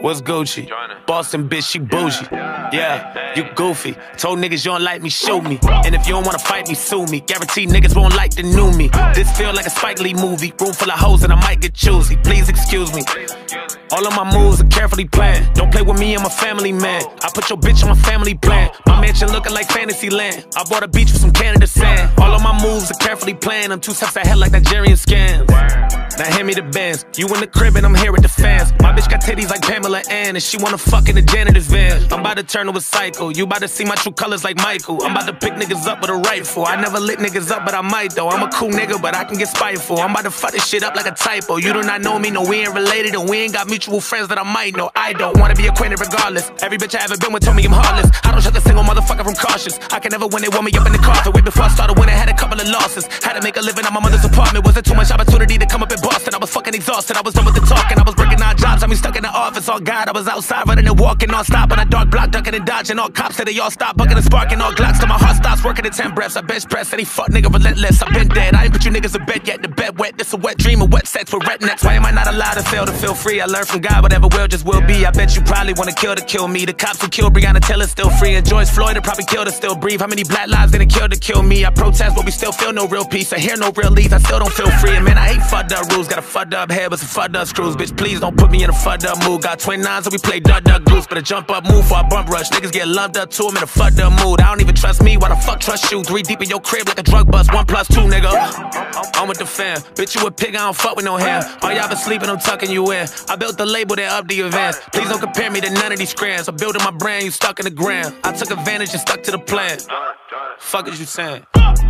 What's Gucci? Boston bitch, she bougie. Yeah, you goofy. Told niggas you don't like me, shoot me. And if you don't wanna fight me, sue me. Guarantee niggas won't like the new me. This feel like a Spike Lee movie. Room full of hoes and I might get choosy. Please excuse me. All of my moves are carefully planned. Don't play with me and my family, man. I put your bitch on my family plan. My mansion looking like fantasy land. I bought a beach with some Canada sand. All of my moves are carefully planned. I'm two steps ahead like Nigerian scams. Now hand me the bands. You in the crib and I'm here with the fans. My bitch got titties like Pamela Ann, and she wanna fuck in the janitor's van. I'm about to turn to a cycle. You about to see my true colors like Michael. I'm about to pick niggas up with a rifle. I never lit niggas up, but I might though. I'm a cool nigga, but I can get spiteful. I'm about to fuck this shit up like a typo. You do not know me, no, we ain't related, and we ain't got mutual friends that I might know. I don't wanna be acquainted regardless. Every bitch I ever been with told me I'm heartless. I don't shut the single motherfucker from cautious. I can never win, they want me up in the coffin. Way before I started when I had a couple of losses. Had to make a living at my mother's apartment. Wasn't too much opportunity to come up in Boston. I was fucking exhausted, I was done with the talking. I was working odd jobs, I mean stuck in the office. All God, I was outside running and walking non-stop on a dark block, ducking and dodging. All cops said they all stop bucking and sparking. All Glocks till my heart stops working in 10 breaths. I bench press, any fuck nigga relentless. I've been dead, I ain't put you niggas in bed yet. The bed wet, this a wet dream of wet sex with rednecks. Why am I not allowed to fail to feel free? I learned from God, whatever will just will be. I bet you probably wanna kill to kill me. The cops who killed Breonna Taylor's still free, and George Floyd will probably kill to still breathe. How many black lives didn't kill to kill me? I protest but we still feel no real peace. I hear no real leads, I still don't feel free. And man, I hate fucked up rules. Got a fucked up head with some fucked up screws. Bitch, please don't put me in a fucked up mood. Got 29s so we play duck duck goose. Better jump up, move for a bump rush. Niggas get lumped up to him in a fucked up mood. I don't even trust me, why the fuck trust you? 3 deep in your crib like a drug bust, 1 plus 2 nigga. I'm with the fam, bitch you a pig, I don't fuck with no ham. All y'all been sleeping, I'm tucking you in. I built the label that up the advance. Please don't compare me to none of these scrams. I'm building my brand, you stuck in the gram. I took advantage and stuck to the plan. Fuck is you saying?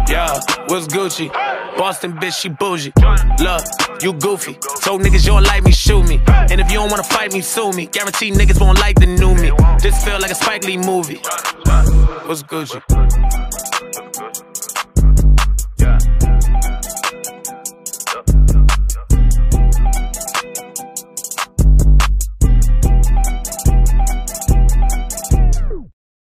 Yeah, what's Gucci? Boston bitch, she bougie. Look, you goofy. Told niggas you don't like me, shoot me. And if you don't wanna fight me, sue me. Guarantee niggas won't like the new me. This feel like a Spike Lee movie. What's Gucci?